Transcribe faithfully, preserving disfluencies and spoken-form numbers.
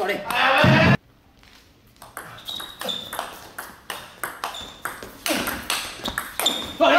それ。それ。